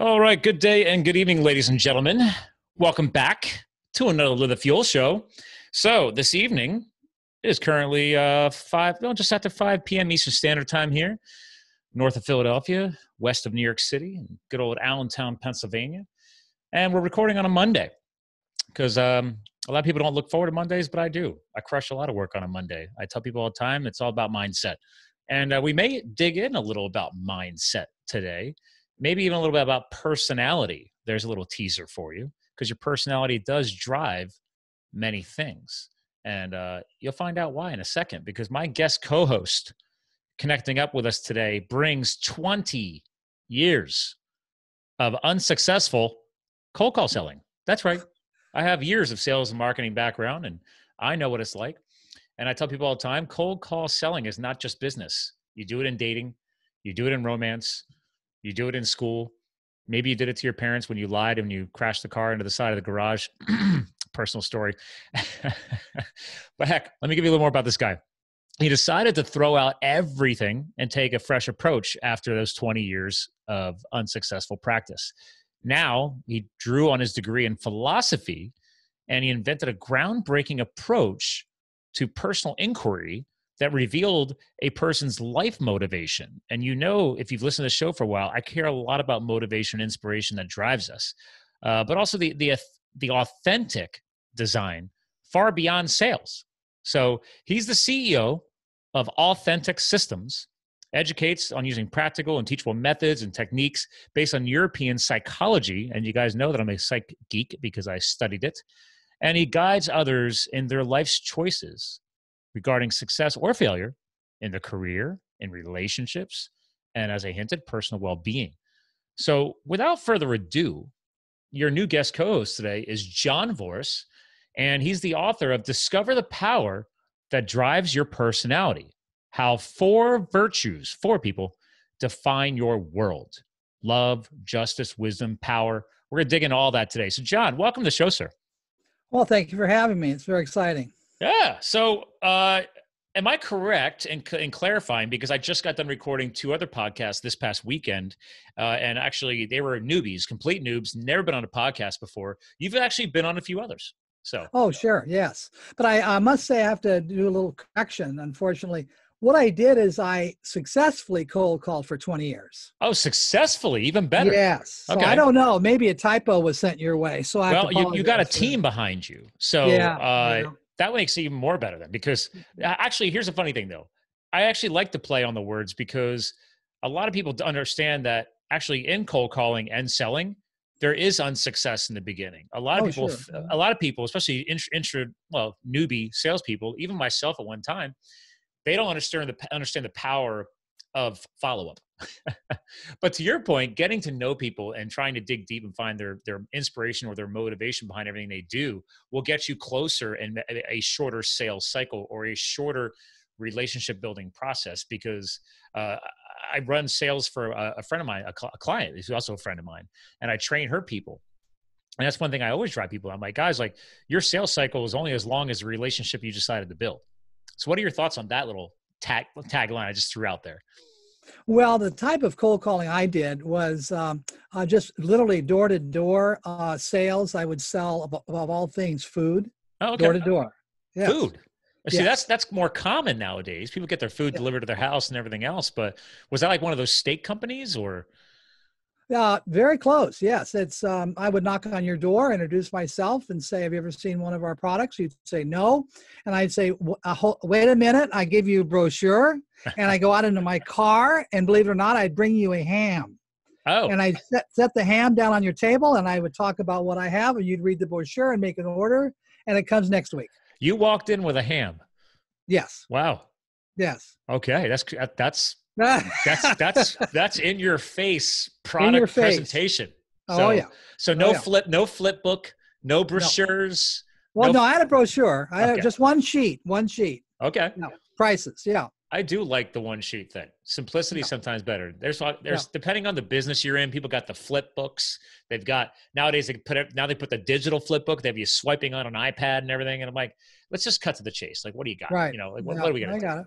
All right, good day and good evening, ladies and gentlemen. Welcome back to another Live the Fuel show. So this evening is currently just after 5 p.m. Eastern Standard Time here, north of Philadelphia, west of New York City, and good old Allentown, Pennsylvania. And we're recording on a Monday because a lot of people don't look forward to Mondays, but I do. I crush a lot of work on a Monday. I tell people all the time, it's all about mindset. And we may dig in a little about mindset today. Maybe even a little bit about personality. There's a little teaser for you because your personality does drive many things. And you'll find out why in a second because my guest co-host connecting up with us today brings 20 years of unsuccessful cold call selling. That's right. I have years of sales and marketing background and I know what it's like. And I tell people all the time, cold call selling is not just business. You do it in dating. You do it in romance. You do it in school. Maybe you did it to your parents when you lied and you crashed the car into the side of the garage. Personal story. But heck, let me give you a little more about this guy. He decided to throw out everything and take a fresh approach after those 20 years of unsuccessful practice. Now he drew on his degree in philosophy and he invented a groundbreaking approach to personal inquiry that revealed a person's life motivation. And you know, if you've listened to the show for a while, I care a lot about motivation, inspiration that drives us, but also the authentic design far beyond sales. So he's the CEO of Authentic Systems, educates on using practical and teachable methods and techniques based on European psychology. And you guys know that I'm a psych geek because I studied it. And he guides others in their life's choices regarding success or failure in the career, in relationships, and as I hinted, personal well-being. So without further ado, your new guest co-host today is John Voris, and he's the author of Discover the Power That Drives Your Personality, How Four Virtues, Four People, Define Your World. Love, justice, wisdom, power. We're going to dig into all that today. So John, welcome to the show, sir. Well, thank you for having me. It's very exciting. Yeah. So am I correct in clarifying, because I just got done recording two other podcasts this past weekend, and actually they were newbies, complete noobs, never been on a podcast before. You've actually been on a few others. So. Oh, sure. Yes. But I must say I have to do a little correction, unfortunately. What I did is I successfully cold called for 20 years. Oh, successfully? Even better. Yes. Okay. So I don't know. Maybe a typo was sent your way. So I well, you got a team behind you. So yeah, that makes it even more better then, because actually, here's a funny thing though. I actually like to play on the words because a lot of people understand that actually in cold calling and selling, there is unsuccess in the beginning. A lot of people, sure. A lot of people, especially newbie salespeople, even myself at one time, they don't understand the power of follow-up. But to your point, getting to know people and trying to dig deep and find their inspiration or their motivation behind everything they do will get you closer in a shorter sales cycle or a shorter relationship building process. Because I run sales for a friend of mine, a client who's also a friend of mine, and I train her people. And that's one thing I always drive people. I'm like, guys, like your sales cycle is only as long as the relationship you decided to build. So what are your thoughts on that little tagline I just threw out there? Well, the type of cold calling I did was just literally door-to-door sales. I would sell, above all things, food. Oh, okay. Door-to-door. Yes. Food. See, yes. That's more common nowadays. People get their food delivered to their house and everything else. But was that like one of those steak companies or? Very close. Yes. It's, I would knock on your door, introduce myself and say, have you ever seen one of our products? You'd say no. And I'd say, wait a minute. I give you a brochure and I go out into my car and believe it or not, I'd bring you a ham. Oh. And I set the ham down on your table and I would talk about what I have and you'd read the brochure and make an order and it comes next week. You walked in with a ham. Yes. Wow. Yes. Okay. That's in your face product your face. Presentation. So, oh yeah. So no flip book, no brochures. No. Well, no, I had a brochure. I had just one sheet. Okay. No, prices. Yeah. I do like the one sheet thing. Simplicity is sometimes better. There's depending on the business you're in, people got the flip books. They've got nowadays they put the digital flip book. They have you swiping on an iPad and everything. And I'm like, let's just cut to the chase. Like, what do you got? Right. You know, like, what are we going to do? I got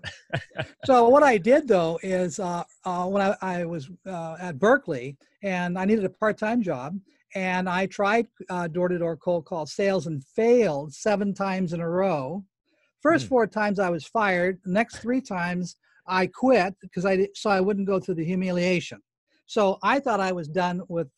it. So what I did though is when I was at Berkeley and I needed a part-time job, and I tried door-to-door cold call sales and failed 7 times in a row. First 4 times I was fired. The next 3 times I quit because I wouldn't go through the humiliation. So I thought I was done with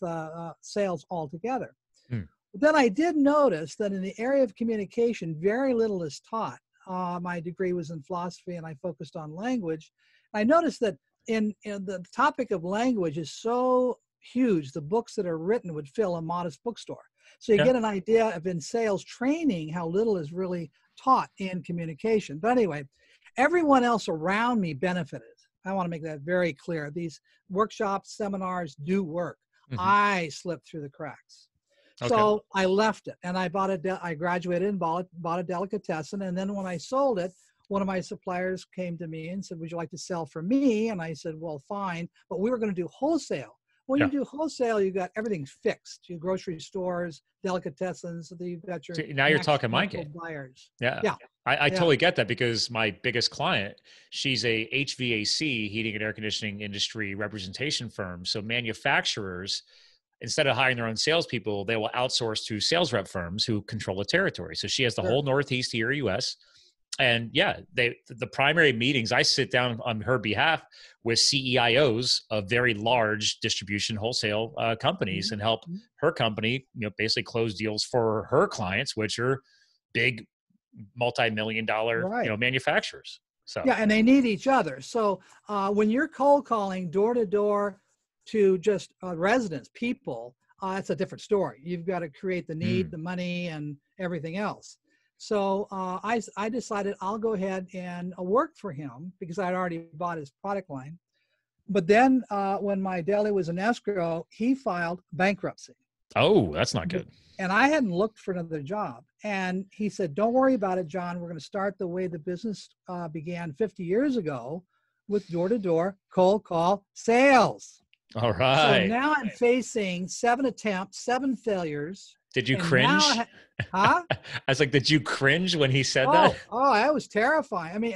sales altogether. But then I did notice that in the area of communication, very little is taught. My degree was in philosophy and I focused on language. I noticed that in the topic of language is so huge. The books that are written would fill a modest bookstore. So you get an idea of in sales training, how little is really taught in communication. But anyway, everyone else around me benefited. I want to make that very clear. These workshops, seminars do work. I slipped through the cracks. So I left it and I bought I graduated and bought a delicatessen. And then when I sold it, one of my suppliers came to me and said, would you like to sell for me? And I said, well, fine, but we were going to do wholesale. When you do wholesale, you got everything fixed. Your grocery stores, delicatessens, now you're talking my game. Buyers. Yeah. I totally get that because my biggest client, she's a HVAC, heating and air conditioning industry representation firm. So manufacturers, instead of hiring their own salespeople, they will outsource to sales rep firms who control the territory. So she has the whole Northeast here, U.S., and the primary meetings, I sit down on her behalf with CEIOs of very large distribution wholesale companies and help her company, basically close deals for her clients, which are big multi-million-dollar, manufacturers. So and they need each other. So when you're cold calling door to door to just residents, people, it's a different story. You've got to create the need, the money, and everything else. So I decided I'll go ahead and work for him because I'd already bought his product line. But then when my deli was in escrow, he filed bankruptcy. Oh, that's not good. And I hadn't looked for another job. And he said, don't worry about it, John. We're going to start the way the business began 50 years ago with door-to-door cold call sales. All right. So now I'm facing 7 attempts, 7 failures. Did you cringe? I was like, did you cringe when he said that? Oh, that was terrifying. I mean,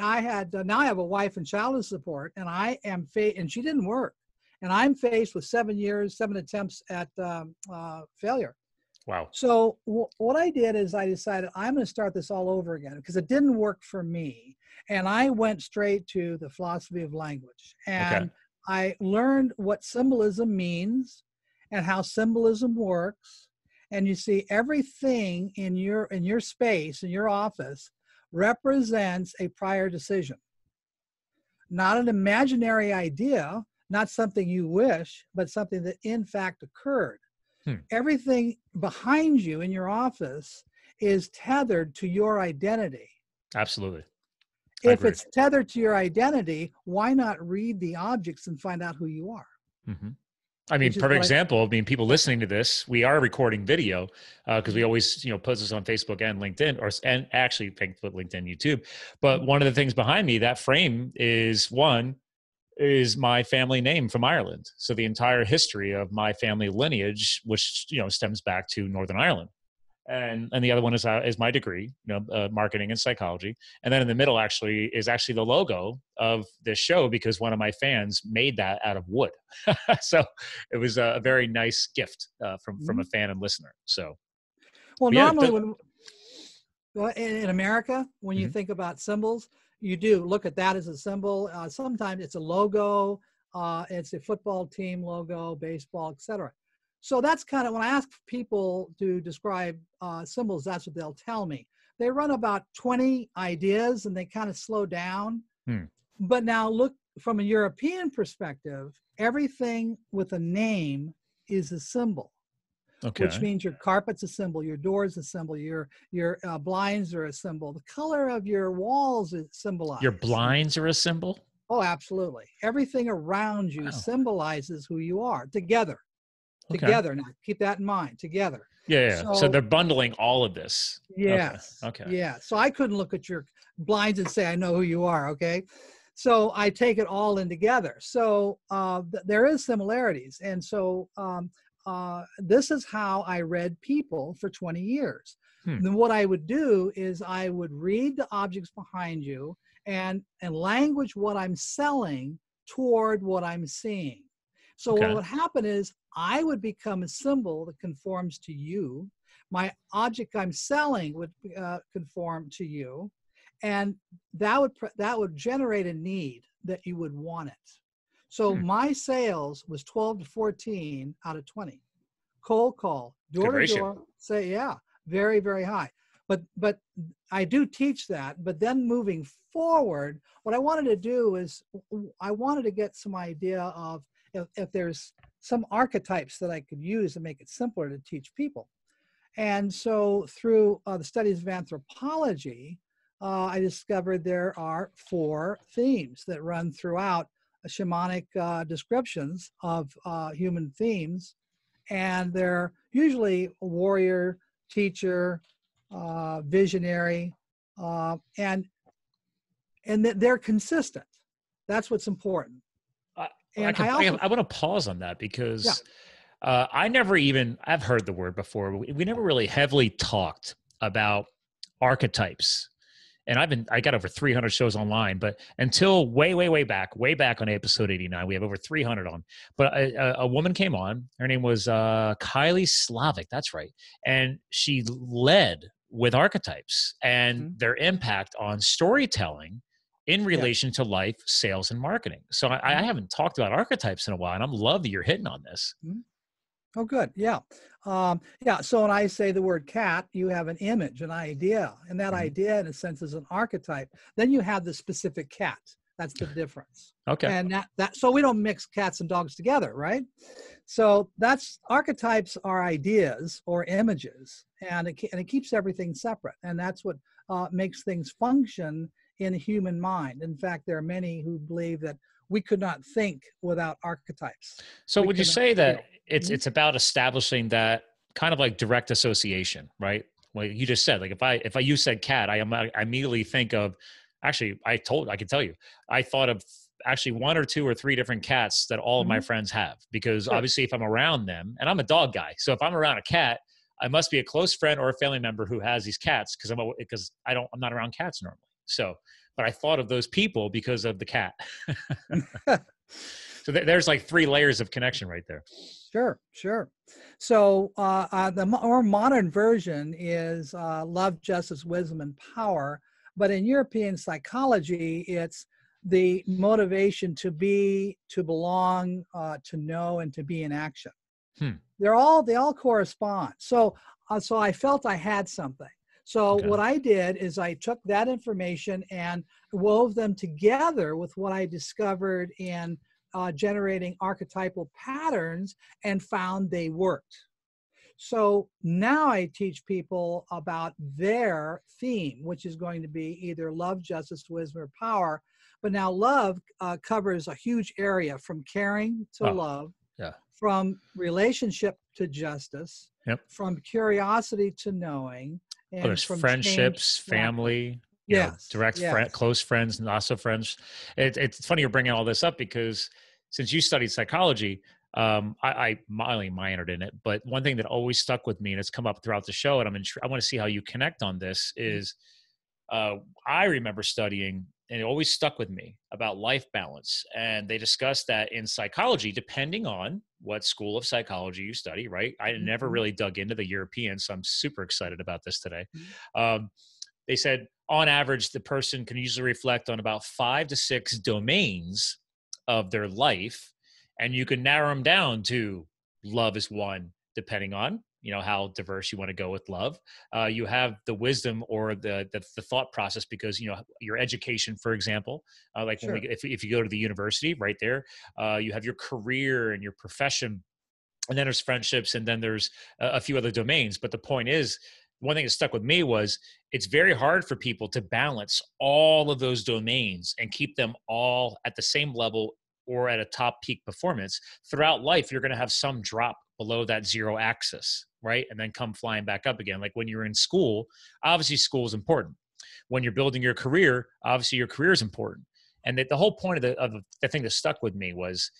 now I have a wife and child support, and and she didn't work. And I'm faced with 7 years, 7 attempts at failure. Wow. So what I did is I decided I'm going to start this all over again because it didn't work for me. And I went straight to the philosophy of language. And I learned what symbolism means and how symbolism works. And you see everything in your space, in your office, represents a prior decision. Not an imaginary idea, not something you wish, but something that in fact occurred. Everything behind you in your office is tethered to your identity. Absolutely. If it's tethered to your identity, why not read the objects and find out who you are? I mean, perfect example. I mean, people listening to this, we are recording video because we always, post this on Facebook and LinkedIn, and actually Facebook, LinkedIn, YouTube. But one of the things behind me, that frame is my family name from Ireland. So the entire history of my family lineage, which stems back to Northern Ireland, and the other one is my degree, marketing and psychology, and then in the middle is the logo of this show because one of my fans made that out of wood. So it was a very nice gift from a fan and listener. So, normally in America, when you think about symbols, you do look at that as a symbol. Sometimes it's a logo, it's a football team logo, baseball, etc. So that's kind of, when I ask people to describe symbols, that's what they'll tell me. They run about 20 ideas and they kind of slow down. But now look, from a European perspective, everything with a name is a symbol, which means your carpet's a symbol, your door's a symbol, your blinds are a symbol, the color of your walls is symbolized. Your blinds are a symbol? Oh, absolutely. Everything around you symbolizes who you are together. Together now. Keep that in mind. Together. Yeah. So they're bundling all of this. Yes. Okay. Yeah. So I couldn't look at your blinds and say, I know who you are. Okay. So I take it all in together. So there is similarities. And so this is how I read people for 20 years. Hmm. Then what I would do is I would read the objects behind you and language what I'm selling toward what I'm seeing. So okay. What would happen is I would become a symbol that conforms to you. My object I'm selling would conform to you. And that would generate a need that you would want it. So my sales was 12 to 14 out of 20. Cold call, door to door, say, yeah, very, very high. But I do teach that, but then moving forward, what I wanted to do is I wanted to get some idea of if there's some archetypes that I could use to make it simpler to teach people. And so through the studies of anthropology, I discovered there are 4 themes that run throughout shamanic descriptions of human themes. And they're usually warrior, teacher, visionary, and they're consistent. That's what's important. I want to pause on that because yeah. I've heard the word before, but we never really heavily talked about archetypes. And I got over 300 shows online, but until way back on episode 89, we have over 300 on, but a woman came on, her name was Kylie Slavic. That's right. And she led with archetypes and their impact on storytelling in relation to life, sales, and marketing. So I haven't talked about archetypes in a while, and I'm love that you're hitting on this. Mm-hmm. Oh, good. Yeah. So when I say the word cat, you have an image, an idea, and that idea in a sense is an archetype. Then you have the specific cat. That's the difference. Okay. And so we don't mix cats and dogs together, right? So archetypes are ideas or images, and it keeps everything separate. And that's what makes things function in a human mind. In fact, there are many who believe that we could not think without archetypes. So would you say that it's about establishing that kind of like direct association, right? Like you just said, like if you said cat, I immediately think of, actually, I can tell you, I thought of actually 1 or 2 or 3 different cats that all of my friends have, because obviously if I'm around them, and I'm a dog guy, so if I'm around a cat, I must be a close friend or a family member who has these cats, because I'm not around cats normally. So, but I thought of those people because of the cat. So there's like 3 layers of connection right there. Sure, sure. So the more modern version is love, justice, wisdom, and power. But in European psychology, it's the motivation to be, to belong, to know, and to be in action. Hmm. They all correspond. So I felt I had something. So what I did is I took that information and wove them together with what I discovered in generating archetypal patterns, and found they worked. So now I teach people about their theme, which is going to be either love, justice, wisdom, or power. But now love covers a huge area, from caring to love, from relationship to justice, from curiosity to knowing. And there's friendships, family, close friends, and also friends. It's funny you're bringing all this up, because since you studied psychology, I minored in it. But one thing that always stuck with me, and it's come up throughout the show, and I want to see how you connect on this, is I remember studying, and it always stuck with me, about life balance. And they discussed that in psychology, depending on what school of psychology you study, right? I never really dug into the European, so I'm super excited about this today. They said, on average, the person can usually reflect on about 5 to 6 domains of their life, and you can narrow them down to love is one, depending on how diverse you want to go with love. You have the wisdom, or the thought process, because your education, for example, if you go to the university, right there, you have your career and your profession, and then there's friendships, and then there's a few other domains. But the point is, one thing that stuck with me was it's very hard for people to balance all of those domains and keep them all at the same level or at a top peak performance. Throughout life, you're going to have some drop below that zero axis, right? And then come flying back up again. Like when you're in school, obviously school is important. When you're building your career, obviously your career is important. And the whole point of the thing that stuck with me was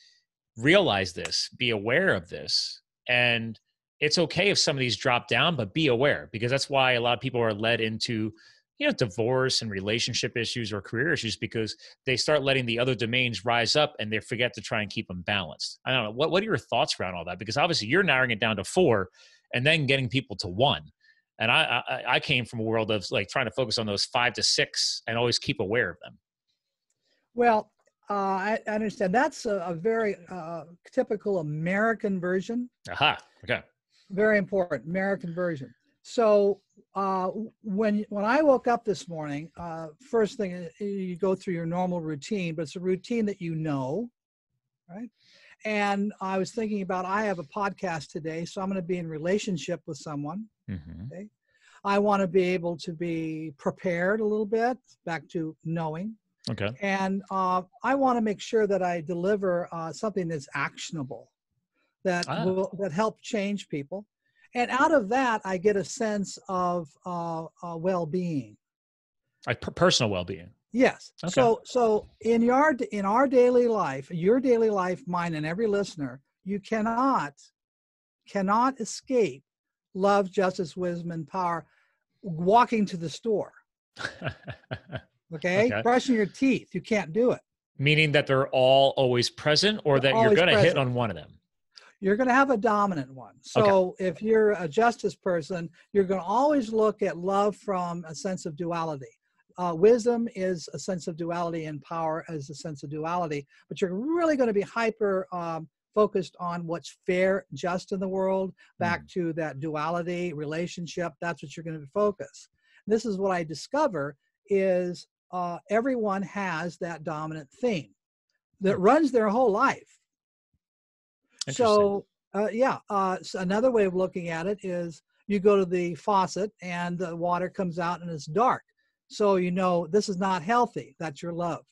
realize this, be aware of this. And it's okay if some of these drop down, but be aware, because that's why a lot of people are led into, you know, divorce and relationship issues or career issues, because they start letting the other domains rise up and they forget to try and keep them balanced. I don't know. What are your thoughts around all that? Because obviously you're narrowing it down to 4 and then getting people to 1. And I came from a world of like trying to focus on those 5 to 6 and always keep aware of them. Well, I understand. That's a very typical American version. Aha. Okay. Very important American version. So when I woke up this morning, first thing, you go through your normal routine, but it's a routine that you know, right? And I was thinking about, I have a podcast today, so I'm going to be in relationship with someone. Mm-hmm. Okay? I want to be able to be prepared a little bit, back to knowing. Okay. And I want to make sure that I deliver something that's actionable, that will help change people. And out of that, I get a sense of well-being, like personal well-being. Yes. Okay. So in our daily life, your daily life, mine, and every listener, you cannot escape love, justice, wisdom, and power. Walking to the store, okay, brushing your teeth, you can't do it. Meaning that they're all always present, or that you're going to hit on one of them. You're going to have a dominant one. So okay. If you're a justice person, you're going to always look at love from a sense of duality. Wisdom is a sense of duality, and power is a sense of duality. But you're really going to be hyper focused on what's fair, just in the world, back to that duality, relationship. That's what you're going to focus. And this is what I discover is everyone has that dominant theme that runs their whole life. So, so another way of looking at it is you go to the faucet and the water comes out and it's dark. So, you know, this is not healthy. That's your love.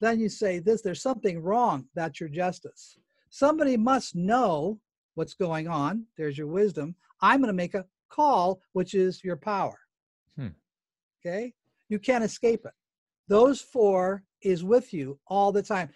Then you say this, there's something wrong. That's your justice. Somebody must know what's going on. There's your wisdom. I'm going to make a call, which is your power. Hmm. Okay. You can't escape it. Those 4 is with you all the time.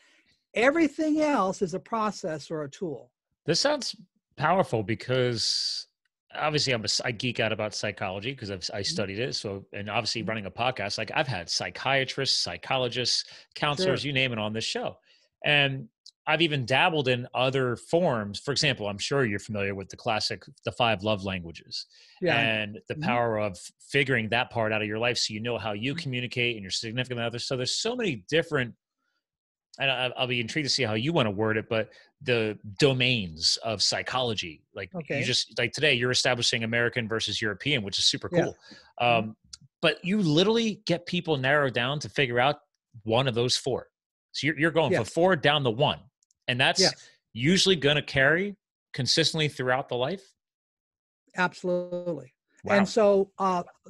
Everything else is a process or a tool. This sounds powerful, because obviously I geek out about psychology because I studied it. So, and obviously running a podcast, like I've had psychiatrists, psychologists, counselors, you name it, on this show. And I've even dabbled in other forms. For example, I'm sure you're familiar with the classic, the 5 love languages, and the power of figuring that part out of your life. So you know how you communicate and your significant other. So there's so many different, and I'll be intrigued to see how you want to word it, but the domains of psychology, like you just, like today you're establishing American versus European, which is super cool. But you literally get people narrowed down to figure out one of those 4. So you're going for 4 down to 1, and that's usually going to carry consistently throughout the life. Absolutely. Wow. And so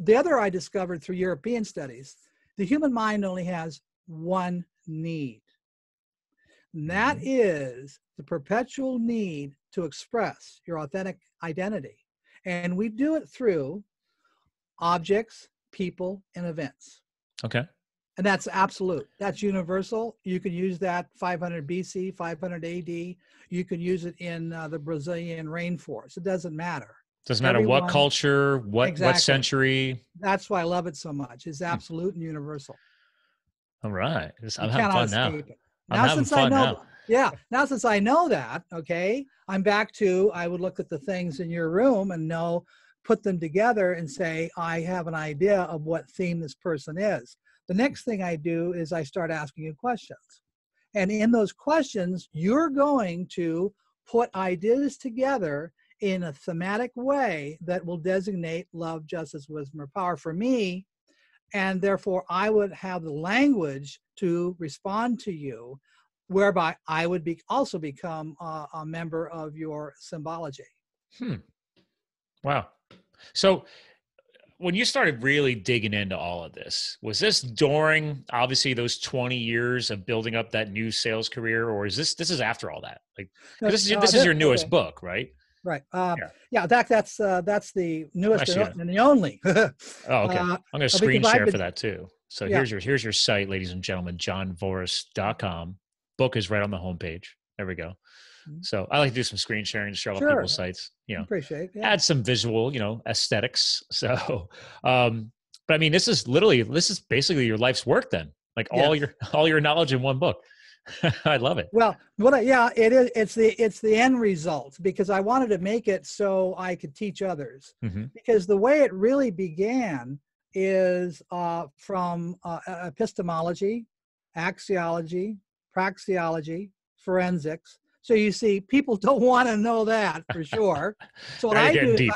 the other I discovered through European studies, the human mind only has one need. And that is the perpetual need to express your authentic identity. And we do it through objects, people, and events. Okay. And that's absolute. That's universal. You can use that 500 BC, 500 AD. You can use it in the Brazilian rainforest. It doesn't matter. Doesn't matter what culture, what century. That's why I love it so much. It's absolute and universal. All right. I'm having fun now. Now since I know, now since I know that, okay, I'm back to, I would look at the things in your room and know, put them together and say, I have an idea of what theme this person is. The next thing I do is I start asking you questions. And in those questions, you're going to put ideas together in a thematic way that will designate love, justice, wisdom, or power for me. And therefore, I would have the language to respond to you, whereby I would also become a member of your symbology. Hmm. Wow. So when you started really digging into all of this, was this during, obviously, those 20 years of building up that new sales career, or is this is after all that? Like, this is your newest book, right? Right. Yeah, that's the newest and the only. I'm going to screen share for that too. So here's your site, ladies and gentlemen, johnvoris.com. Book is right on the homepage. There we go. So I like to do some screen sharing to show off people's sites, you know, add some visual, you know, aesthetics. So, but I mean, this is basically your life's work then, like all your knowledge in one book. I love it. Well, it is. It's the end result, because I wanted to make it so I could teach others, because the way it really began is from epistemology, axiology, praxeology, forensics. So you see, people don't want to know that for sure. So what I do,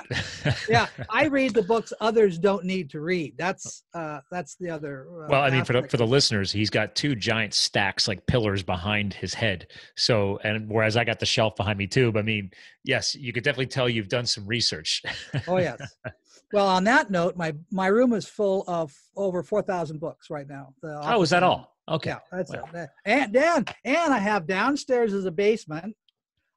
I read the books others don't need to read. That's the other. Well, I mean, for the listeners, he's got two giant stacks, like pillars, behind his head. So, and whereas I got the shelf behind me too, but I mean, yes, you could definitely tell you've done some research. Oh yes. Well, on that note, my room is full of over 4,000 books right now. Oh, is that all? Okay. Yeah, that's it. And I have downstairs is a basement.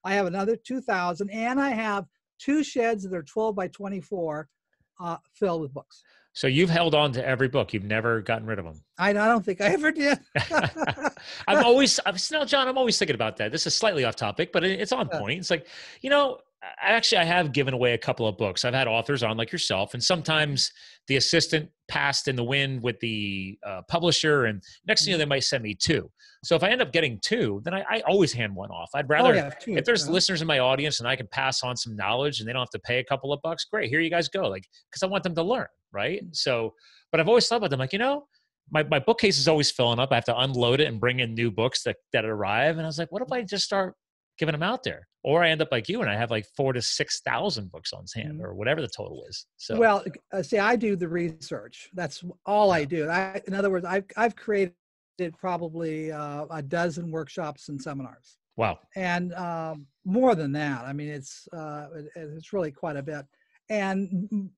I have another 2,000, and I have two sheds that are 12 by 24 filled with books. So you've held on to every book. You've never gotten rid of them. I don't think I ever did. I'm always thinking about that. This is slightly off topic, but it's on point. It's like, you know, I have given away a couple of books. I've had authors on like yourself, and sometimes the assistant passed in the wind with the publisher, and next thing you know, they might send me two. So if I end up getting two, then I always hand one off. I'd rather, if there's listeners in my audience and I can pass on some knowledge and they don't have to pay a couple of bucks, great, here you guys go. Like, because I want them to learn, right? So, but I've always thought about them, like, you know, my bookcase is always filling up. I have to unload it and bring in new books that arrive. And I was like, what if I just start giving them out there? Or I end up like you and I have like 4,000 to 6,000 books on hand, or whatever the total is. So, well, see, I do the research. That's all I do. In other words, I've created probably a dozen workshops and seminars. Wow. And more than that. I mean, it's really quite a bit. And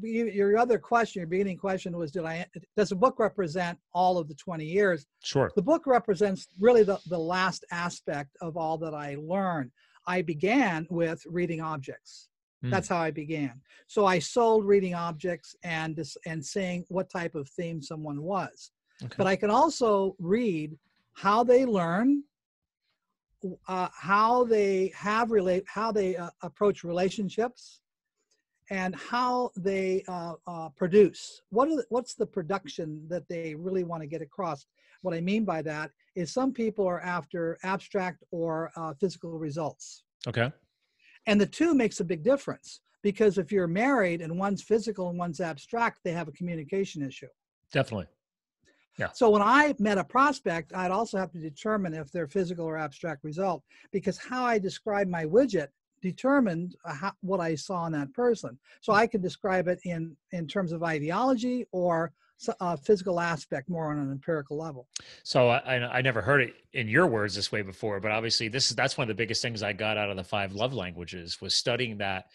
your other question, your beginning question was, does the book represent all of the 20 years? Sure. The book represents really the last aspect of all that I learned. I began with reading objects. That's how I began. So I sold reading objects and seeing what type of theme someone was. Okay. But I can also read how they learn, how they approach relationships, and how they produce. What's the production that they really want to get across? What I mean by that is some people are after abstract or physical results. Okay. And the two makes a big difference, because if you're married and one's physical and one's abstract, they have a communication issue. Definitely. Yeah. So when I met a prospect, I'd also have to determine if they're physical or abstract result, because how I describe my widget determined what I saw in that person. So I could describe it in terms of ideology or a physical aspect, more on an empirical level. So I never heard it in your words this way before, but obviously that's one of the biggest things I got out of the 5 love languages, was studying that.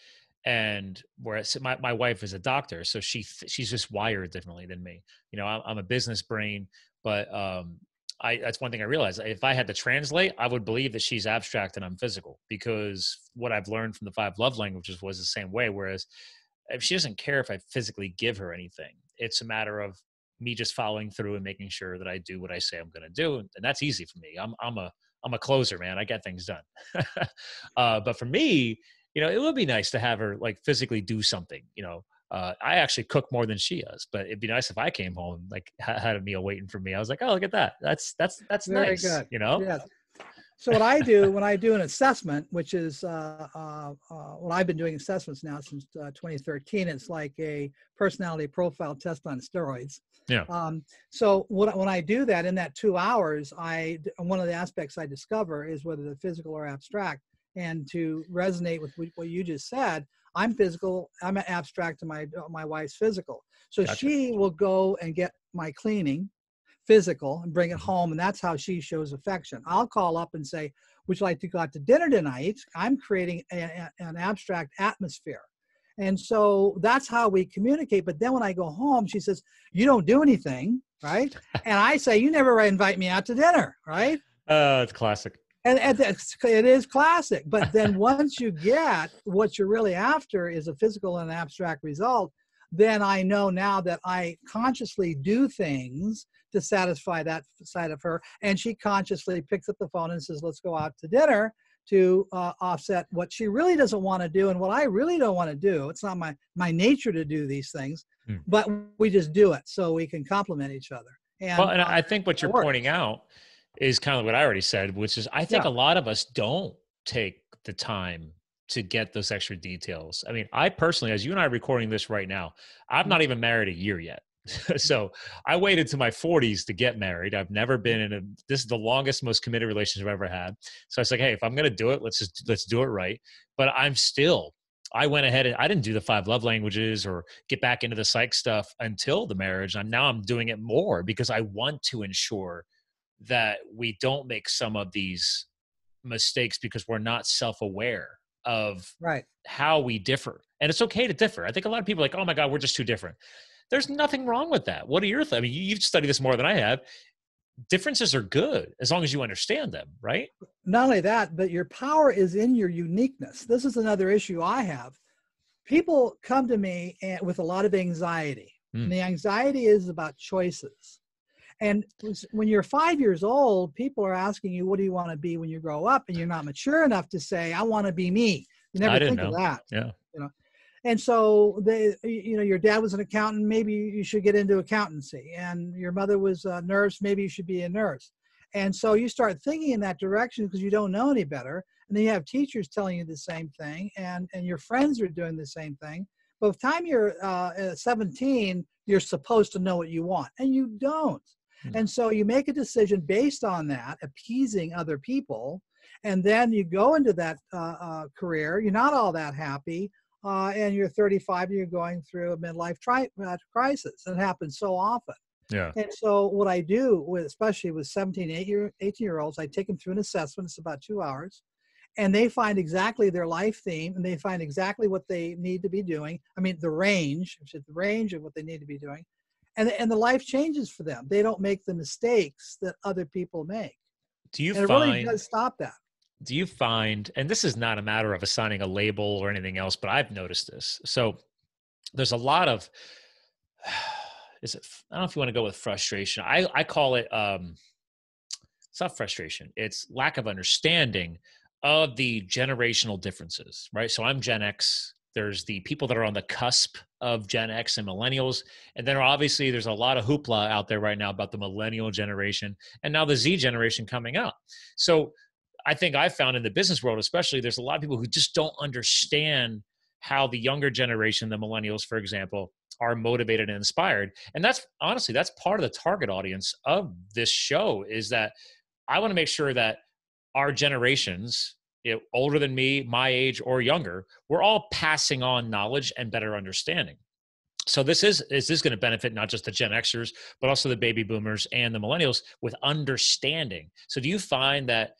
And whereas my wife is a doctor, so she's just wired differently than me. You know, I'm a business brain, but that's one thing I realized. If I had to translate, I would believe that she's abstract and I'm physical, because what I've learned from the 5 love languages was the same way. Whereas if she doesn't care if I physically give her anything, it's a matter of me just following through and making sure that I do what I say I'm going to do. And that's easy for me. I'm a closer, man. I get things done. But for me, you know, it would be nice to have her like physically do something, you know. I actually cook more than she does, but it'd be nice if I came home, like had a meal waiting for me. I was like, oh, look at that. That's very nice. Good. You know? Yes. So what I do when I do an assessment, which is well, I've been doing assessments now since 2013. It's like a personality profile test on steroids. Yeah. So when I do that, in that 2 hours, one of the aspects I discover is whether they're physical or abstract. And to resonate with what you just said, I'm physical, I'm abstract, and my wife's physical. So gotcha. She will go and get my cleaning, physical, and bring it home, and that's how she shows affection. I'll call up and say, would you like to go out to dinner tonight? I'm creating an abstract atmosphere. And so that's how we communicate. But then when I go home, she says, you don't do anything, right? And I say, you never invite me out to dinner, right? It's classic. And it is classic. But then once you get what you're really after is a physical and abstract result, then I know now that I consciously do things to satisfy that side of her. And she consciously picks up the phone and says, let's go out to dinner to offset what she really doesn't want to do and what I really don't want to do. It's not my nature to do these things, but we just do it so we can complement each other. And, well, and I think what you're pointing out is kind of what I already said, which is I think a lot of us don't take the time to get those extra details. I mean, I personally, as you and I are recording this right now, I'm not even married a year yet. So I waited to my 40s to get married. I've never been in this is the longest, most committed relationship I've ever had. So I was like, hey, if I'm going to do it, let's do it right. But I went ahead and I didn't do the 5 love languages or get back into the psych stuff until the marriage. Now I'm doing it more because I want to ensure that we don't make some of these mistakes because we're not self-aware of how we differ. And it's okay to differ. I think a lot of people are like, oh my God, we're just too different. There's nothing wrong with that. What are your thoughts? I mean, you've studied this more than I have. Differences are good as long as you understand them, right? Not only that, but your power is in your uniqueness. This is another issue I have. People come to me with a lot of anxiety. And the anxiety is about choices. And when you're 5 years old, people are asking you, what do you want to be when you grow up? And you're not mature enough to say, I want to be me. You never think of that. Yeah. You know? And so, your dad was an accountant. Maybe you should get into accountancy. And your mother was a nurse. Maybe you should be a nurse. And so you start thinking in that direction because you don't know any better. And then you have teachers telling you the same thing. And your friends are doing the same thing. By the time you're 17, you're supposed to know what you want. And you don't. And so you make a decision based on that, appeasing other people, and then you go into that career. You're not all that happy, and you're 35 and you're going through a midlife crisis. It happens so often. Yeah. And so what I do, especially with 18-year-olds, I take them through an assessment. It's about 2 hours. And they find exactly their life theme, and they find exactly what they need to be doing. I mean, the range of what they need to be doing. And the life changes for them. They don't make the mistakes that other people make. It really does stop that. Do you find, and this is not a matter of assigning a label or anything else, but I've noticed this. So there's a lot of, I don't know if you want to go with frustration. I call it, it's not frustration. It's lack of understanding of the generational differences, right? So I'm Gen X. There's the people that are on the cusp of Gen X and millennials. And then obviously there's a lot of hoopla out there right now about the millennial generation and now the Z generation coming up. So I think I found in the business world, especially, there's a lot of people who just don't understand how the younger generation, the millennials, for example, are motivated and inspired. And that's honestly, that's part of the target audience of this show, is that I want to make sure that our generations, older than me, my age, or younger, we're all passing on knowledge and better understanding. So this is going to benefit not just the Gen Xers, but also the baby boomers and the millennials with understanding. So do you find that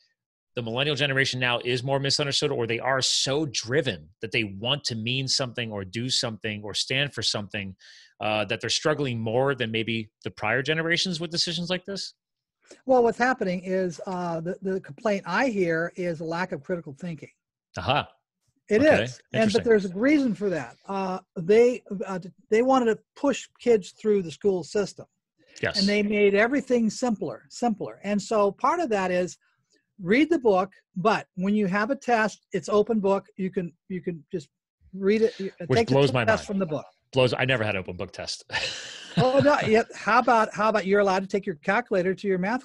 the millennial generation now is more misunderstood, or they are so driven that they want to mean something or do something or stand for something that they're struggling more than maybe the prior generations with decisions like this? Well, what's happening is the complaint I hear is a lack of critical thinking. Aha. It is. But there's a reason for that. They wanted to push kids through the school system. Yes. And they made everything simpler. And so part of that is read the book, but when you have a test, it's open book. You can just read it. Which blows my mind. From the book. I never had an open book test. Oh no! Yeah. How about you're allowed to take your calculator to your math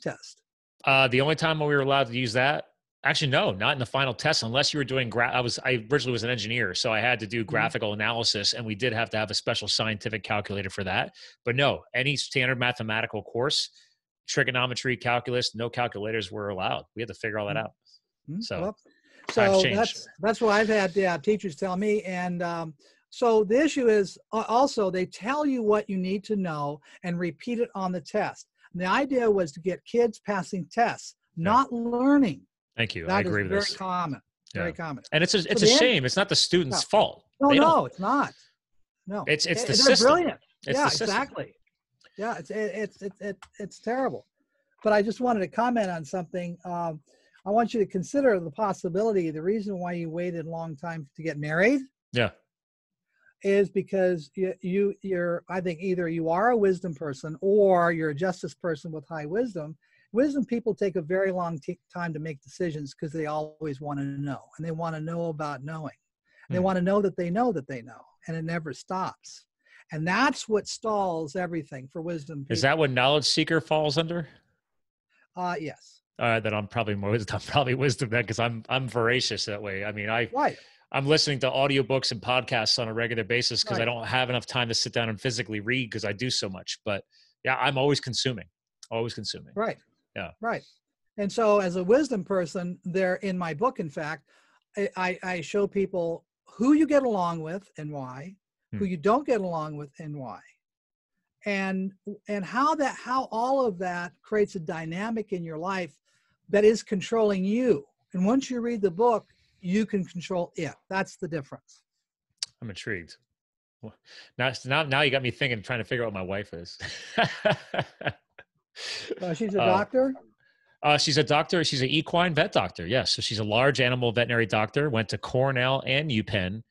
test? The only time we were allowed to use that, actually, no, not in the final test, unless you were doing I originally was an engineer, so I had to do graphical analysis, and we did have to have a special scientific calculator for that. But no, any standard mathematical course, trigonometry, calculus, no calculators were allowed. We had to figure all that out. So that's what I've had teachers tell me. And so the issue is also they tell you what you need to know and repeat it on the test. And the idea was to get kids passing tests, not learning. Thank you. I agree with this. Very common. Yeah. Very common. And it's a shame. It's not the student's fault. No, it's not. No. It's the system. Brilliant. Yeah, exactly. Yeah, it's terrible. But I just wanted to comment on something. I want you to consider the possibility, the reason why you waited a long time to get married. Yeah. is because you're, I think, either you are a wisdom person or you're a justice person with high wisdom. Wisdom people take a very long time to make decisions because they always want to know, and they want to know about knowing. They want to know that they know, and it never stops. And that's what stalls everything for wisdom people. Is that what knowledge seeker falls under? Yes. All right, then I'm probably more wisdom. I'm probably wisdom then, because I'm voracious that way. I mean, I'm listening to audiobooks and podcasts on a regular basis because I don't have enough time to sit down and physically read because I do so much. But yeah, I'm always consuming, Right. Yeah. Right. And so as a wisdom person, there in my book, in fact, I show people who you get along with and why, who you don't get along with and why, and how all of that creates a dynamic in your life that is controlling you. And once you read the book, you can control it. That's the difference. I'm intrigued. Well, now you got me thinking, trying to figure out what my wife is. She's a doctor? She's a doctor. She's an equine vet doctor. Yes. So she's a large animal veterinary doctor, went to Cornell and UPenn,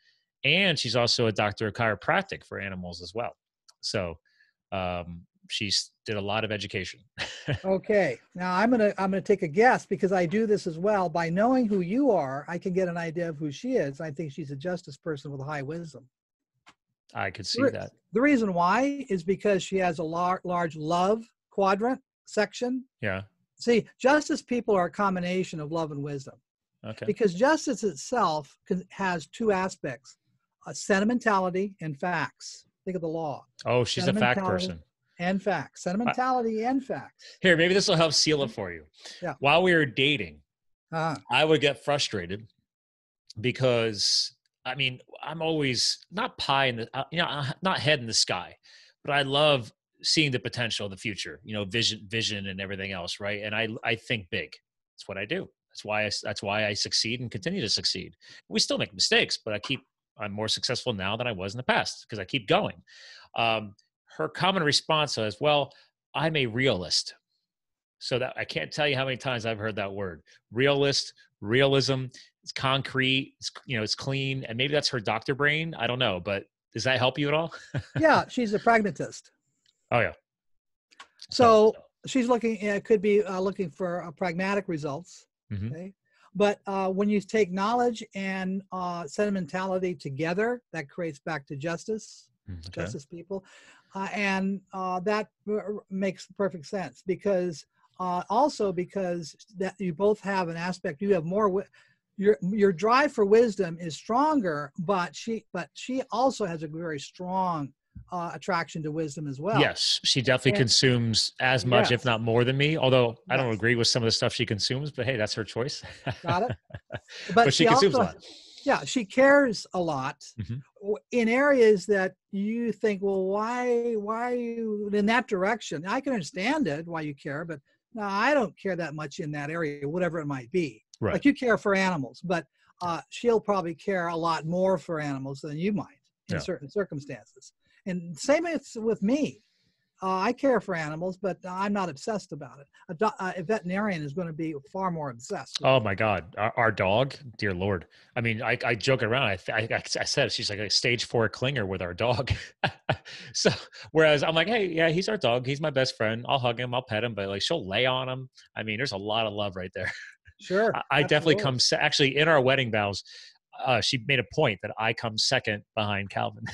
and she's also a doctor of chiropractic for animals as well. So she's did a lot of education. Okay. Now I'm going to take a guess, because I do this as well. By knowing who you are, I can get an idea of who she is. I think she's a justice person with high wisdom. I could see that. The reason why is because she has a large love quadrant section. Yeah. See, justice people are a combination of love and wisdom. Okay. Because justice itself has two aspects, sentimentality and facts. Think of the law. Oh, she's a fact person. And facts. Sentimentality and facts. Here, maybe this will help seal it for you. Yeah. While we were dating, I would get frustrated because, I mean, I'm always not not head in the sky, but I love seeing the potential of the future, you know, vision and everything else. Right. And I think big. That's what I do. That's why I succeed and continue to succeed. We still make mistakes, but I'm more successful now than I was in the past because I keep going. Her common response was, well, I'm a realist. So that I can't tell you how many times I've heard that word, realist, realism. It's concrete, it's clean. And maybe that's her doctor brain. I don't know, but does that help you at all? Yeah. She's a pragmatist. Oh yeah. So she's looking for pragmatic results. Mm-hmm. Okay? But when you take knowledge and sentimentality together, that creates back to justice, okay. Justice people. That makes perfect sense because that you both have an aspect, you have more, your drive for wisdom is stronger, but she also has a very strong attraction to wisdom as well. Yes, she definitely consumes as much, if not more than me, although I don't agree with some of the stuff she consumes, but hey, that's her choice. Got it. But she consumes a lot. Yeah, she cares a lot in areas that you think, well, why are you in that direction? I can understand it, why you care, but no, I don't care that much in that area, whatever it might be. Right. Like you care for animals, but she'll probably care a lot more for animals than you might in certain circumstances. And same it's with me. I care for animals, but I'm not obsessed about it. A veterinarian is going to be far more obsessed. Oh my God. Our dog, dear Lord. I mean, I joke around. I said, she's like a stage 4 clinger with our dog. So, whereas I'm like, hey, yeah, he's our dog. He's my best friend. I'll hug him. I'll pet him, but like she'll lay on him. I mean, there's a lot of love right there. Sure. I definitely come actually in our wedding vows. She made a point that I come second behind Calvin.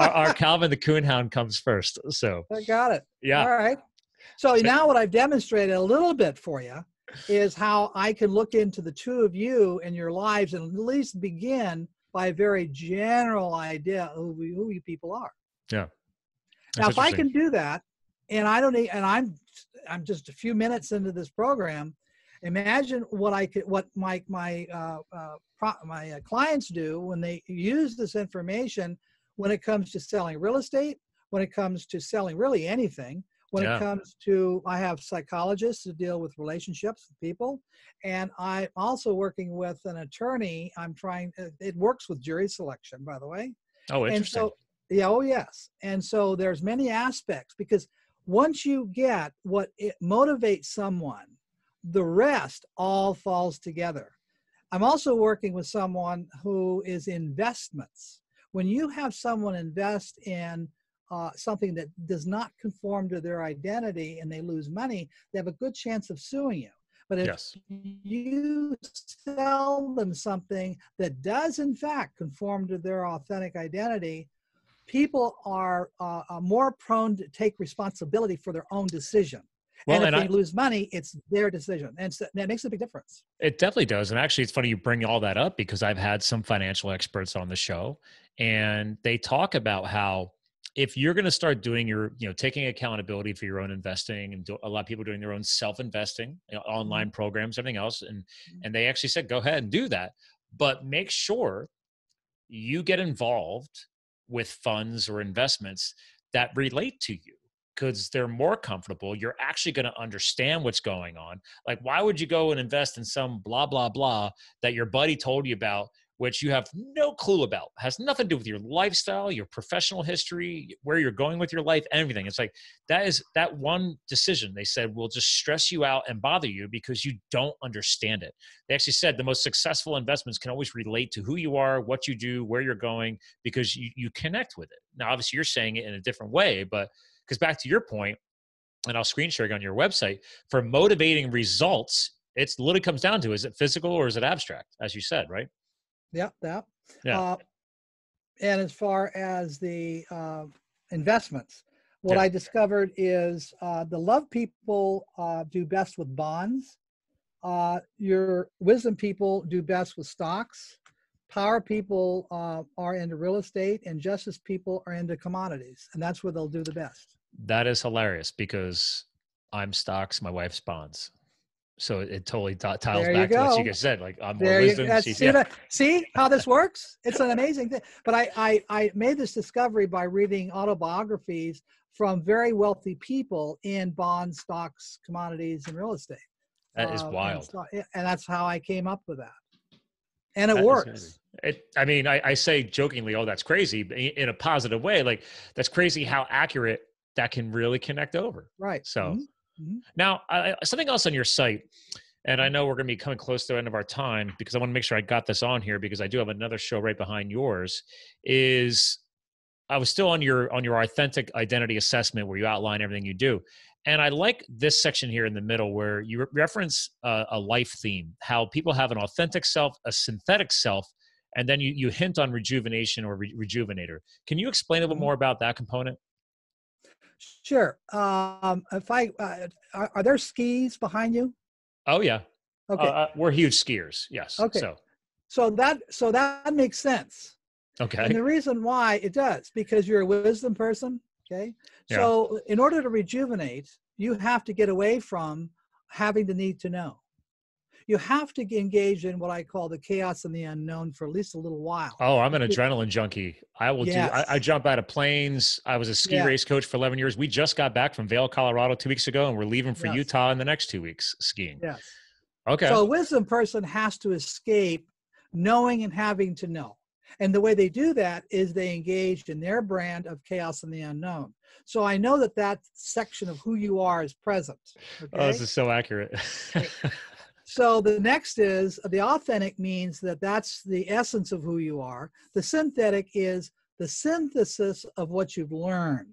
our Calvin the Coonhound comes first. So I got it. Yeah. All right. So now what I've demonstrated a little bit for you is how I can look into the two of you and your lives and at least begin by a very general idea of who you people are. Yeah. Now, if I can do that, I'm just a few minutes into this program. Imagine what my clients do when they use this information when it comes to selling real estate, when it comes to selling really anything, when it comes to, I have psychologists who deal with relationships with people, and I'm also working with an attorney. It works with jury selection, by the way. Oh, interesting. And so, yeah, oh yes. And so there's many aspects, because once you get what it motivates someone, the rest all falls together. I'm also working with someone who is investments. When you have someone invest in something that does not conform to their identity and they lose money, they have a good chance of suing you. But if yes. you sell them something that does, in fact, conform to their authentic identity, people are more prone to take responsibility for their own decision. Well, and if they lose money, it's their decision. And so that makes a big difference. It definitely does. And actually, it's funny you bring all that up because I've had some financial experts on the show, and they talk about how if you're going to start doing your, you know, taking accountability for your own investing, and a lot of people doing their own self-investing, you know, online programs, everything else. And they actually said, go ahead and do that, but make sure you get involved with funds or investments that relate to you, because they're more comfortable. You're actually going to understand what's going on. Like, why would you go and invest in some blah, blah, blah that your buddy told you about, which you have no clue about, has nothing to do with your lifestyle, your professional history, where you're going with your life, everything. It's like, that is that one decision they said will just stress you out and bother you because you don't understand it. They actually said the most successful investments can always relate to who you are, what you do, where you're going, because you connect with it. Now, obviously you're saying it in a different way, but because back to your point, and I'll screen share on your website, for motivating results, it's literally comes down to, is it physical or is it abstract, as you said, right? Yeah, that. Yeah. And as far as the investments, what yeah. I discovered is the love people do best with bonds. Your wisdom people do best with stocks. Power people are into real estate, and justice people are into commodities. And that's where they'll do the best. That is hilarious because I'm stocks, my wife's bonds. So it totally tiles back to what you guys said. Like, I'm more wisdom. See how this works? It's an amazing thing. But I made this discovery by reading autobiographies from very wealthy people in bonds, stocks, commodities, and real estate. That is wild. And that's how I came up with that. And it works. I mean, I say jokingly, oh, that's crazy, but in a positive way. Like, that's crazy how accurate that can really connect over. Right. So. Mm-hmm. Now, something else on your site, and I know we're going to be coming close to the end of our time because I want to make sure I got this on here because I do have another show right behind yours, is I was still on your authentic identity assessment where you outline everything you do. And I like this section here in the middle where you reference a life theme, how people have an authentic self, a synthetic self, and then you hint on rejuvenation or rejuvenator. Can you explain a little more about that component? Sure. Are there skis behind you? Oh yeah. Okay. We're huge skiers. Yes. Okay. So that makes sense. Okay. And the reason why it does, because you're a wisdom person. Okay. Yeah. So in order to rejuvenate, you have to get away from having the need to know. You have to engage in what I call the chaos and the unknown for at least a little while. Oh, I'm an adrenaline junkie. I will yes. do. I jump out of planes. I was a ski yeah. race coach for 11 years. We just got back from Vail, Colorado 2 weeks ago, and we're leaving for yes. Utah in the next 2 weeks skiing. Yes. Okay. So a wisdom person has to escape knowing and having to know. And the way they do that is they engage in their brand of chaos and the unknown. So I know that that section of who you are is present. Okay? Oh, this is so accurate. So the next is the authentic means that that's the essence of who you are. The synthetic is the synthesis of what you've learned.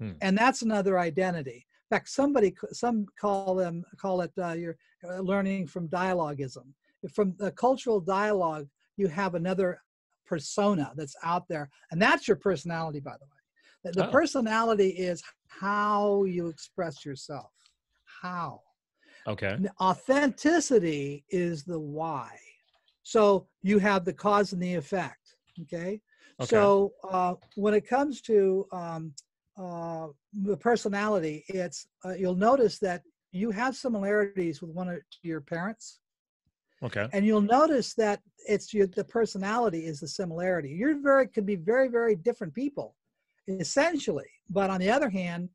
Hmm. And that's another identity. In fact, some call it you're learning from dialogism. From the cultural dialogue, you have another persona that's out there. And that's your personality, by the way. The personality is how you express yourself. How. Okay. Authenticity is the why. So you have the cause and the effect. Okay. Okay. So when it comes to the personality, it's you'll notice that you have similarities with one of your parents. Okay. And you'll notice that it's the personality is the similarity. You're could be very, very different people, essentially. But on the other hand,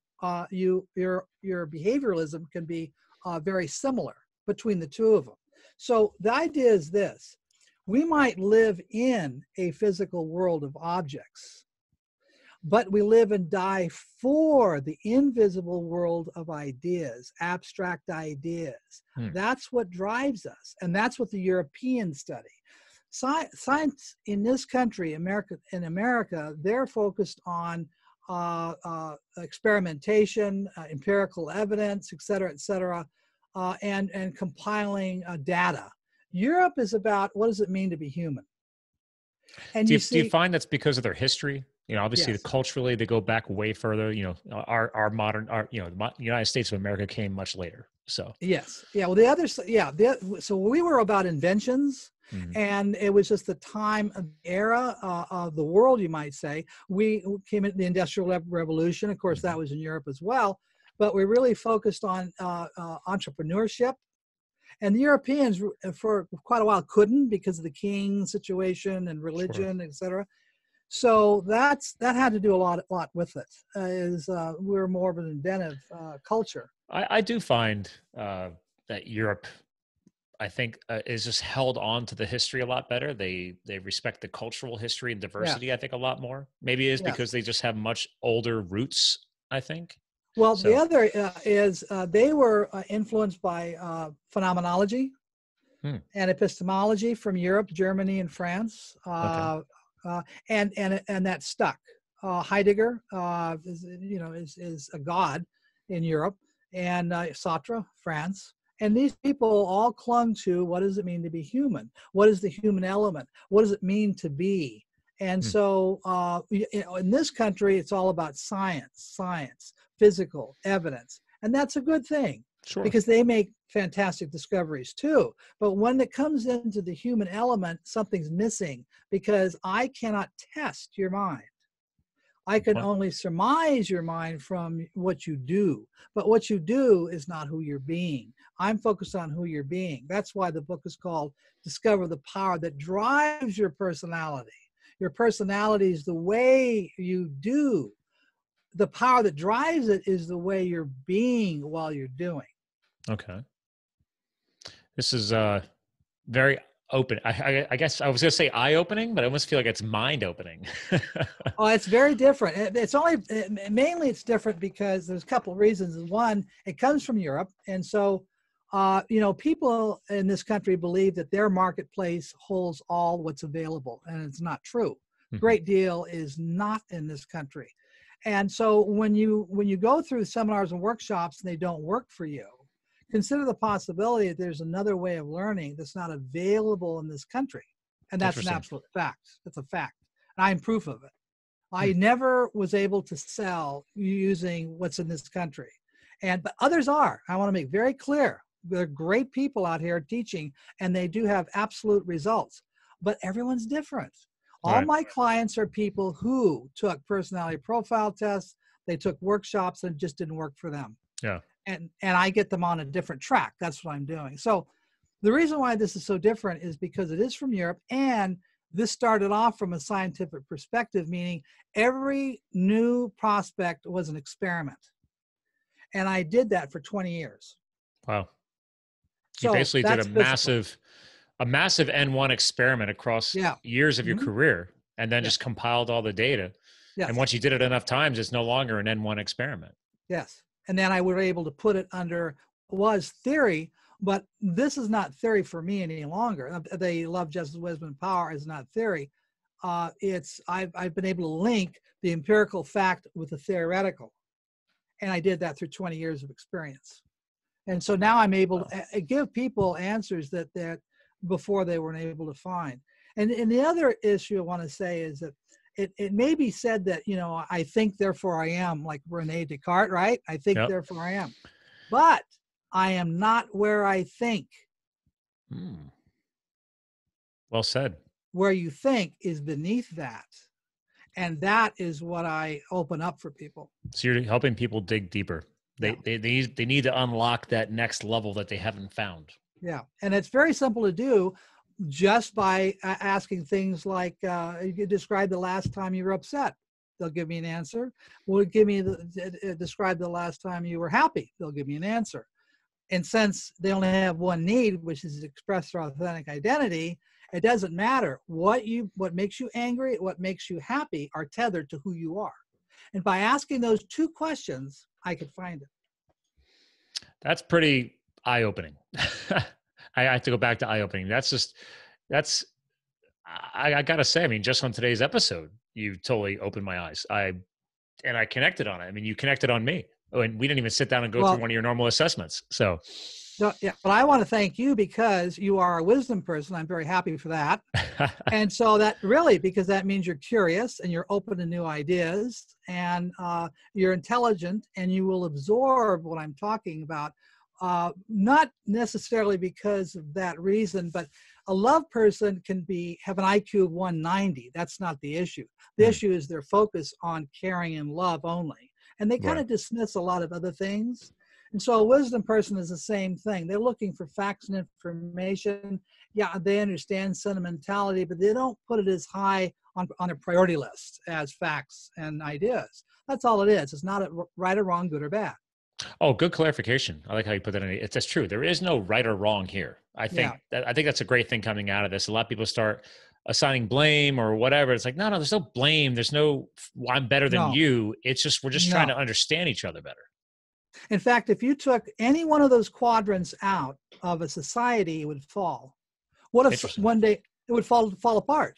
your behavioralism can be very similar between the two of them. So the idea is this: we might live in a physical world of objects, But we live and die for the invisible world of ideas, abstract ideas. That's what drives us. And that's what the European study. Science in this country, in America, they're focused on experimentation, empirical evidence, et cetera, and compiling data. Europe is about, what does it mean to be human? And do you find that's because of their history? You know, obviously, yes. Culturally, they go back way further. You know, our the United States of America came much later. So yes, yeah. Well, so we were about inventions, and it was just the time of era of the world, you might say. We came into the Industrial Revolution, of course, that was in Europe as well. But we really focused on entrepreneurship, and the Europeans for quite a while couldn't because of the king situation and religion, et cetera. So that had to do a lot with it. We're more of an inventive culture. I do find that Europe, I think, is just held on to the history a lot better. They respect the cultural history and diversity, yeah. I think, a lot more. Maybe it is because they just have much older roots, I think. Well, so. The other is they were influenced by phenomenology and epistemology from Europe, Germany, and France. And that stuck. Heidegger, is a god in Europe, and Sartre, France. And these people all clung to what does it mean to be human? What is the human element? What does it mean to be? And so, in this country, it's all about science, physical evidence, and that's a good thing. Sure. Because they make fantastic discoveries too. But when it comes into the human element, something's missing because I cannot test your mind. I can only surmise your mind from what you do. But what you do is not who you're being. I'm focused on who you're being. That's why the book is called Discover the Power That Drives Your Personality. Your personality is the way you do. The power that drives it is the way you're being while you're doing. Okay. This is very open. I guess I was going to say eye-opening, but I almost feel like it's mind-opening. Oh, it's very different. Mainly it's different because there's a couple of reasons. One, it comes from Europe. And so, people in this country believe that their marketplace holds all what's available, and it's not true. Great deal is not in this country. And so when you go through seminars and workshops and they don't work for you, consider the possibility that there's another way of learning that's not available in this country. And that's an absolute fact. That's a fact. And I'm proof of it. I never was able to sell using what's in this country. But others are. I want to make very clear. There are great people out here teaching, and they do have absolute results. But everyone's different. All my clients are people who took personality profile tests, they took workshops, and it just didn't work for them. Yeah. And I get them on a different track. That's what I'm doing. So the reason why this is so different is because it is from Europe, and this started off from a scientific perspective, meaning every new prospect was an experiment. And I did that for 20 years. Wow. You basically did a massive N1 experiment across years of your career, and then just compiled all the data. Yes. And once you did it enough times, it's no longer an N1 experiment. Yes. And then I were able to put it under was theory, but this is not theory for me any longer. They love justice, wisdom, and power is not theory. I've been able to link the empirical fact with the theoretical. And I did that through 20 years of experience. And so now I'm able to give people answers that before they weren't able to find. And the other issue I want to say is that it may be said that, I think, therefore I am, like René Descartes, right? I think, therefore I am. But I am not where I think. Well said. Where you think is beneath that. And that is what I open up for people. So you're helping people dig deeper. They need to unlock that next level that they haven't found. Yeah. And it's very simple to do just by asking things like, you could describe the last time you were upset. They'll give me an answer. Describe the last time you were happy. They'll give me an answer. And since they only have one need, which is to express their authentic identity, it doesn't matter. What makes you angry, what makes you happy are tethered to who you are. And by asking those two questions, I could find it. That's pretty eye-opening. I have to go back to eye-opening. That's just, that's, I gotta say, I mean, just on today's episode, you totally opened my eyes. And I connected on it. I mean, you connected on me. Oh, and we didn't even sit down and go through one of your normal assessments. So, no, yeah, but I want to thank you because you are a wisdom person. I'm very happy for that. And so that really, because that means you're curious and you're open to new ideas and you're intelligent and you will absorb what I'm talking about. Not necessarily because of that reason, but a love person can have an IQ of 190. That's not the issue. The issue is their focus on caring and love only. And they kind of dismiss a lot of other things. And so a wisdom person is the same thing. They're looking for facts and information. Yeah, they understand sentimentality, but they don't put it as high on a priority list as facts and ideas. That's all it is. It's not a right or wrong, good or bad. Oh, good clarification. I like how you put that in. That's true. There is no right or wrong here. I think that's a great thing coming out of this. A lot of people start assigning blame or whatever. It's like, no, there's no blame. There's no, I'm better than you. It's just, we're just trying to understand each other better. In fact, if you took any one of those quadrants out of a society, it would fall. What if one day it would fall apart?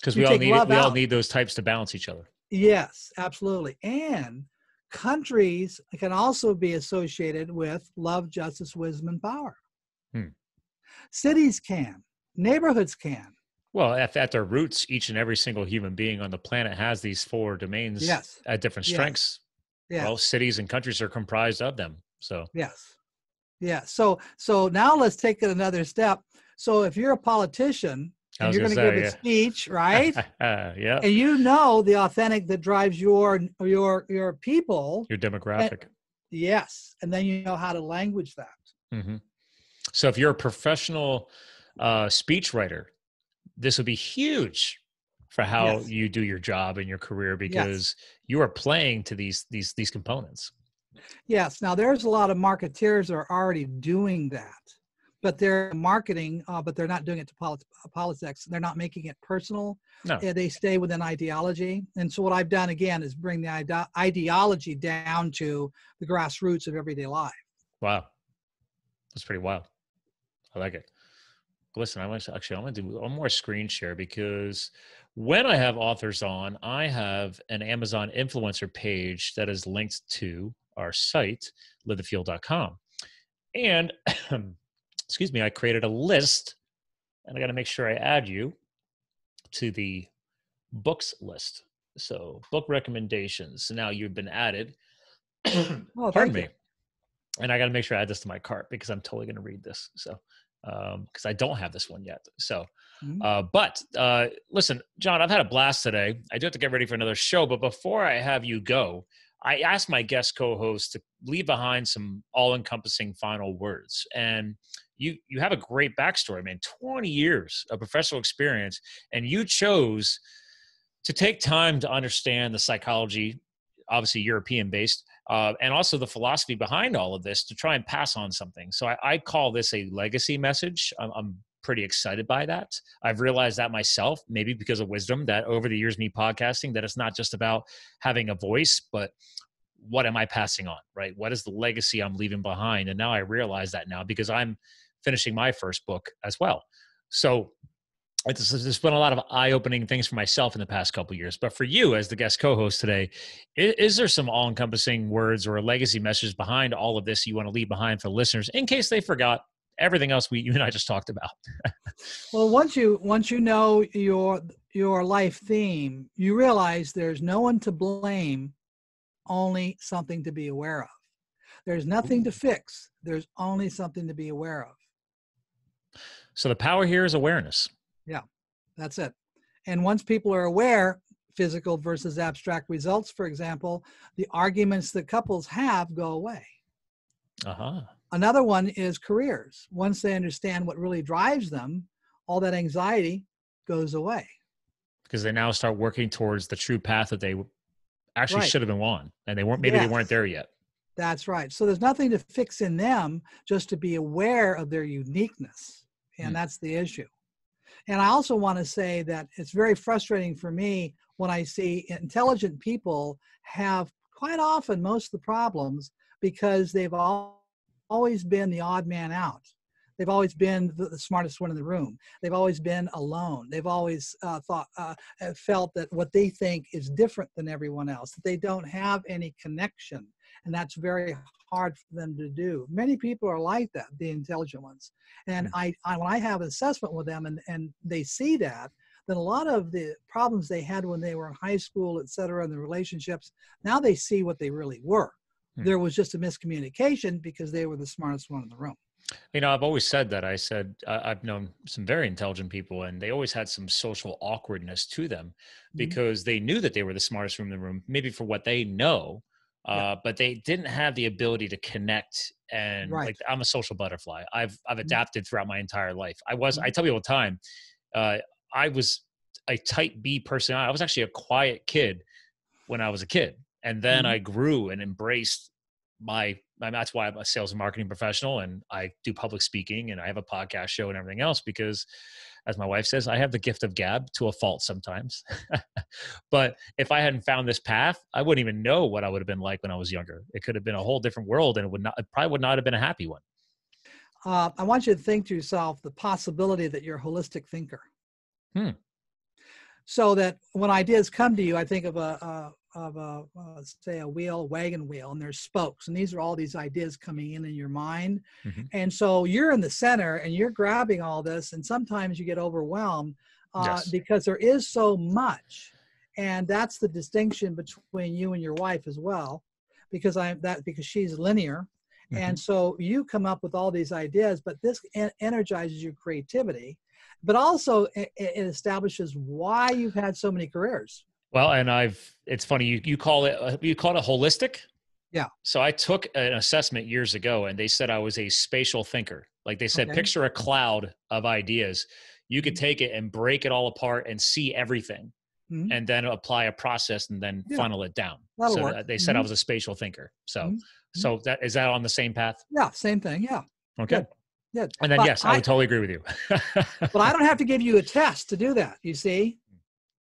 Because we all need those types to balance each other. Yes, absolutely. And countries can also be associated with love, justice, wisdom, and power. Cities can, neighborhoods can. Well, at their roots, each and every single human being on the planet has these four domains at different strengths. Yes. Well, cities and countries are comprised of them. So So now let's take it another step. So if you're a politician and you're going to give a speech, right? And you know the authentic that drives your people, your demographic. And then you know how to language that. So if you're a professional speech writer, this would be huge for how you do your job and your career, because you are playing to these components. Now there's a lot of marketeers are already doing that, but they're marketing, but they're not doing it to politics. They're not making it personal. They stay within ideology. And so what I've done again is bring the ideology down to the grassroots of everyday life. Wow. That's pretty wild. I like it. Listen, I'm going to do one more screen share, because when I have authors on, I have an Amazon influencer page that is linked to our site, LiveTheFUEL.com. And excuse me, I created a list, and I got to make sure I add you to the books list. So book recommendations. So now you've been added. Pardon me. And I got to make sure I add this to my cart, because I'm totally going to read this. So, because I don't have this one yet. So, but listen, John, I've had a blast today. I do have to get ready for another show, but before I have you go, I asked my guest co-host to leave behind some all-encompassing final words. And you have a great backstory, man, 20 years of professional experience, and you chose to take time to understand the psychology, obviously European-based, and also the philosophy behind all of this to try and pass on something. So I call this a legacy message. I'm pretty excited by that. I've realized that myself, maybe because of wisdom, that over the years, me podcasting, that it's not just about having a voice, but what am I passing on, right? What is the legacy I'm leaving behind? And now I realize that now, because I'm finishing my first book as well. So it's been a lot of eye-opening things for myself in the past couple of years. But for you as the guest co-host today, is there some all-encompassing words or a legacy message behind all of this you want to leave behind for listeners in case they forgot everything else you and I just talked about? Well, once you know your life theme, you realize there's no one to blame, only something to be aware of. There's nothing to fix. There's only something to be aware of. So the power here is awareness. Yeah, that's it. And once people are aware, physical versus abstract results, for example, the arguments that couples have go away. Another one is careers. Once they understand what really drives them, all that anxiety goes away. Because they now start working towards the true path that they actually should have been on. And they weren't, maybe they weren't there yet. That's right. So there's nothing to fix in them, just to be aware of their uniqueness. And that's the issue. And I also want to say that it's very frustrating for me when I see intelligent people have quite often most of the problems because they've always been the odd man out. They've always been the smartest one in the room. They've always been alone. They've always felt that what they think is different than everyone else, that they don't have any connection. And that's very hard for them to do. Many people are like that, the intelligent ones. And when I have an assessment with them and they see that, then a lot of the problems they had when they were in high school, et cetera, and the relationships, now they see what they really were. There was just a miscommunication because they were the smartest one in the room. You know, I've always said that. I said, I've known some very intelligent people and they always had some social awkwardness to them because they knew that they were the smartest room in the room, maybe for what they know, but they didn't have the ability to connect. And like, I'm a social butterfly. I've adapted throughout my entire life. I tell people all the time, I was a type B personality. I was actually a quiet kid when I was a kid. And then I grew and embraced that's why I'm a sales and marketing professional and I do public speaking and I have a podcast show and everything else because, as my wife says, I have the gift of gab to a fault sometimes. But if I hadn't found this path, I wouldn't even know what I would have been like when I was younger. It could have been a whole different world and it probably would not have been a happy one. I want you to think to yourself the possibility that you're a holistic thinker. So that when ideas come to you, I think of a wheel, wagon wheel, and there's spokes. And these are all these ideas coming in your mind. And so you're in the center and you're grabbing all this. And sometimes you get overwhelmed because there is so much. And that's the distinction between you and your wife as well, because she's linear. And so you come up with all these ideas, but this energizes your creativity, but also it establishes why you've had so many careers. Well, and it's funny, you call it a holistic. Yeah. So I took an assessment years ago and they said I was a spatial thinker. Like they said, picture a cloud of ideas. You could take it and break it all apart and see everything and then apply a process and then funnel it down. That'll work. They said I was a spatial thinker. So is that on the same path? Yeah. Same thing. Yeah. Okay. Good. Yeah. And then, but yes, I would totally agree with you. But I don't have to give you a test to do that. You see?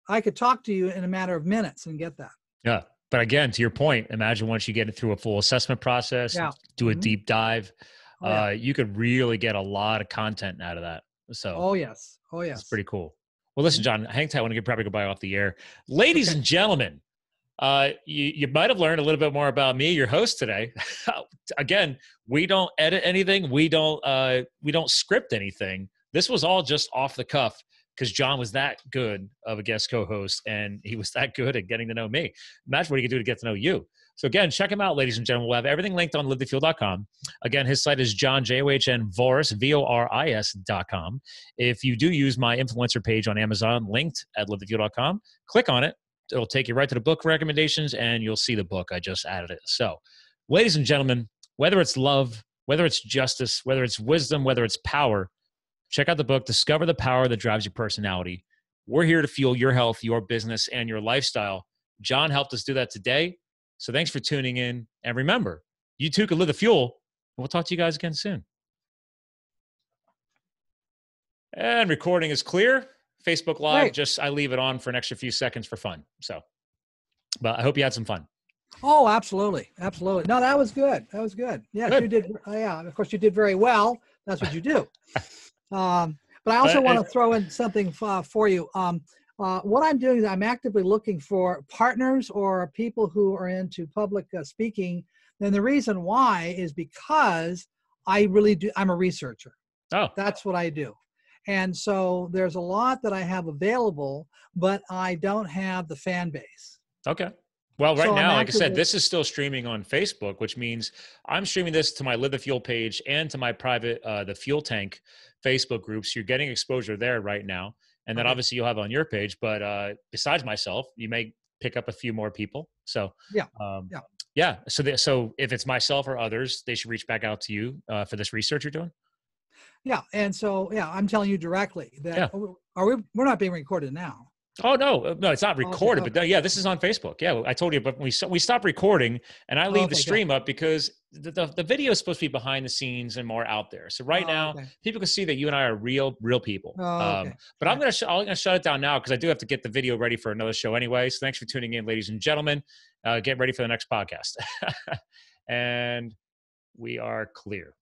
I could talk to you in a matter of minutes and get that. Yeah. But again, to your point, imagine once you get it through a full assessment process, do a deep dive, you could really get a lot of content out of that. So, oh yes. It's pretty cool. Well, listen, John, hang tight. I want to probably go by off the air. Ladies and gentlemen, you might've learned a little bit more about me, your host today. Again, we don't edit anything. We don't script anything. This was all just off the cuff, because John was that good of a guest co-host and he was that good at getting to know me. Imagine what he could do to get to know you. So again, check him out, ladies and gentlemen. We'll have everything linked on livethefuel.com. Again, his site is John, JOHN Voris, VORIS.com. If you do use my influencer page on Amazon, linked at livethefuel.com, click on it. It'll take you right to the book recommendations and you'll see the book. I just added it. So ladies and gentlemen, whether it's love, whether it's justice, whether it's wisdom, whether it's power, check out the book, Discover the Power That Drives Your Personality. We're here to fuel your health, your business, and your lifestyle. John helped us do that today. So thanks for tuning in. And remember, you too can live the fuel. And we'll talk to you guys again soon. And recording is clear. Facebook Live, I leave it on for an extra few seconds for fun. So, but I hope you had some fun. Oh, absolutely. Absolutely. No, that was good. That was good. Yeah, good. You did. Yeah, of course, you did very well. That's what you do. But I also want to throw in something for you. What I'm doing is I'm actively looking for partners or people who are into public speaking. And the reason why is because I'm a researcher. Oh, that's what I do. And so there's a lot that I have available, but I don't have the fan base. Okay. Well, now, like I said, this is still streaming on Facebook, which means I'm streaming this to my Live the Fuel page and to my private, the Fuel Tank Facebook groups. You're getting exposure there right now. And then obviously you'll have it on your page, but, besides myself, you may pick up a few more people. So, yeah. So if it's myself or others, they should reach back out to you, for this research you're doing. Yeah. And so, I'm telling you directly that we're not being recorded now. Oh, no, it's not recorded, okay. But yeah, this is on Facebook. Yeah, I told you, but we stopped recording, and I leave the stream up because the video is supposed to be behind the scenes and more out there. So right now, people can see that you and I are real people. But I'm gonna shut it down now because I do have to get the video ready for another show anyway. So thanks for tuning in, ladies and gentlemen. Get ready for the next podcast. And we are clear.